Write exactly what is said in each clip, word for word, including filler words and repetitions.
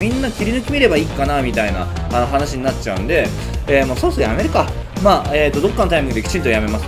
みんな切り抜き見ればいいかなみたいなあの話になっちゃうんで、えー、もうそろそろやめるか。まあ、えーと、どっかのタイミングできちんとやめます。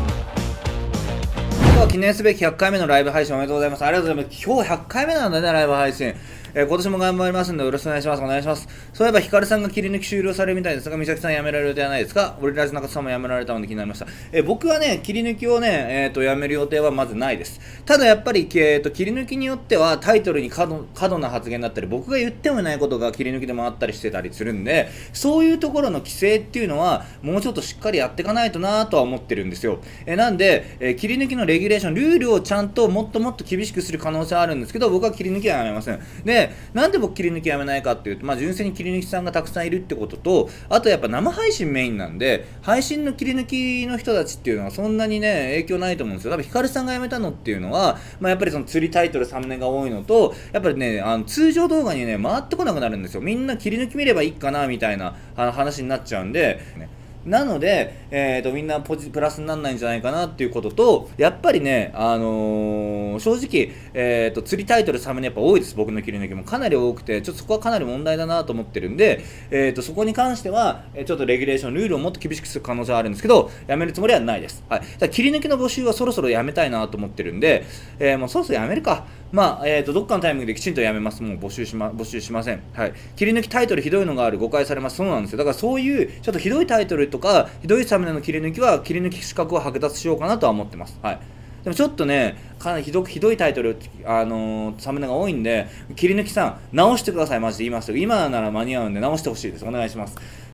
今日は記念すべきひゃっかいめのライブ配信おめでとうございます。ありがとうございます。今日ひゃっかいめなんだね、ライブ配信。えー、今年も頑張りますんでよろしくお願いします。お願いします。そういえば、ヒカルさんが切り抜き終了されるみたいですが、みさきさん辞められる予定はないですか？俺たちの中さんも辞められたので気になりました。えー、僕はね、切り抜きをね、えっと、辞める予定はまずないです。ただやっぱり、えっと、切り抜きによってはタイトルに過度、過度な発言だったり、僕が言ってもいないことが切り抜きでもあったりしてたりするんで、そういうところの規制っていうのは、もうちょっとしっかりやっていかないとなぁとは思ってるんですよ。えー、なんで、えー、切り抜きのレギュレーション、ルールをちゃんともっともっと厳しくする可能性はあるんですけど、僕は切り抜きはやめません。でなんで僕切り抜きやめないかっていうと、まあ、純粋に切り抜きさんがたくさんいるってことと、あとやっぱ生配信メインなんで、配信の切り抜きの人たちっていうのはそんなにね影響ないと思うんですよ。多分ヒカルさんが辞めたのっていうのは、まあ、やっぱりその釣りタイトルサムネが多いのと、やっぱりねあの通常動画にね回ってこなくなるんですよ。みんな切り抜き見ればいいかなみたいなあの話になっちゃうんで、ね、なので、えーと、みんなポジプラスにならないんじゃないかなっていうことと、やっぱりね、あのー、正直、えーと、釣りタイトルサムネやっぱ多いです。僕の切り抜きもかなり多くて、ちょっとそこはかなり問題だなと思ってるんで、えーと、そこに関しては、ちょっとレギュレーション、ルールをもっと厳しくする可能性はあるんですけど、やめるつもりはないです。はい。ただ切り抜きの募集はそろそろやめたいなと思ってるんで、えー、もうそろそろやめるか。まあ、えーと、どっかのタイミングできちんとやめます。もう募集しま、募集しません。はい。切り抜きタイトルひどいのがある、誤解されます。そうなんですよ。だからそういう、ちょっとひどいタイトルとかひどいサムネの切り抜きは切り抜き資格を剥奪しようかなとは思ってます。はい、でもちょっとねかなりひどくひどいタイトル、あのー、サムネが多いんで切り抜きさん直してください。マジで言いますよ。今なら間に合うんで直してほしいです。お願いします。